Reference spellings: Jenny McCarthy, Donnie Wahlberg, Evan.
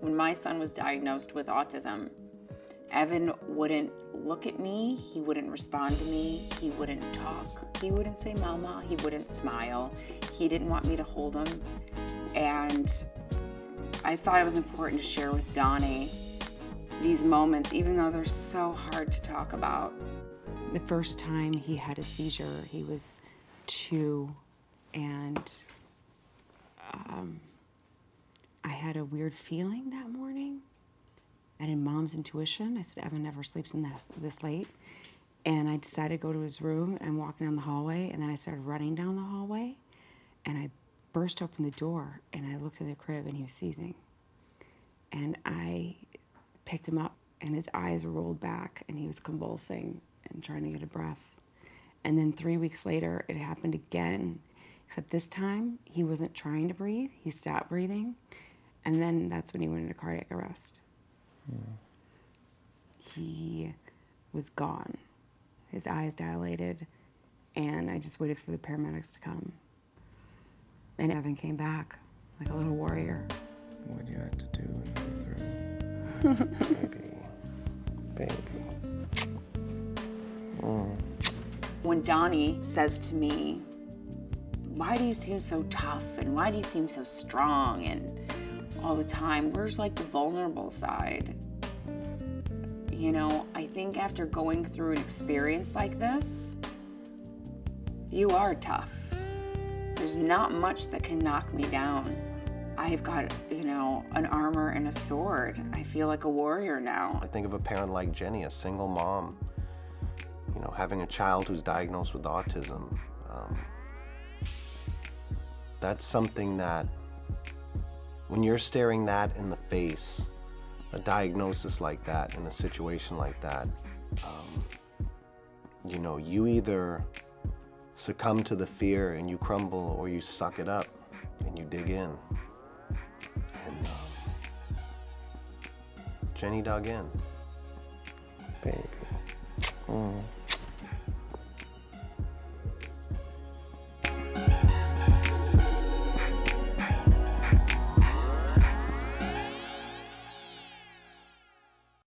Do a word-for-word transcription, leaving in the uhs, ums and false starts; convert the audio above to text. When my son was diagnosed with autism, Evan wouldn't look at me, he wouldn't respond to me, he wouldn't talk, he wouldn't say mama, he wouldn't smile, he didn't want me to hold him. And I thought it was important to share with Donnie these moments, even though they're so hard to talk about. The first time he had a seizure, he was two, and um, I had a weird feeling that morning. And in Mom's intuition, I said, Evan never sleeps in this, this late. And I decided to go to his room, and I'm walking down the hallway, and then I started running down the hallway, and I burst open the door, and I looked in the crib, and he was seizing. And I picked him up, and his eyes rolled back, and he was convulsing and trying to get a breath. And then three weeks later, it happened again, except this time, he wasn't trying to breathe, he stopped breathing, and then that's when he went into cardiac arrest. Hmm. He was gone. His eyes dilated, and I just waited for the paramedics to come. And Evan came back like a little warrior. What you had to do and go through. Baby. Baby. Mm. When Donnie says to me, why do you seem so tough and why do you seem so strong and all the time, where's like the vulnerable side? You know, I think after going through an experience like this, you are tough. There's not much that can knock me down. I've got, you know, an armor and a sword. I feel like a warrior now. I think of a parent like Jenny, a single mom, you know, having a child who's diagnosed with autism. Um, that's something that, when you're staring that in the face, a diagnosis like that, in a situation like that, um, you know, you either succumb to the fear and you crumble, or you suck it up and you dig in. And uh, Jenny dug in. Baby. Mm.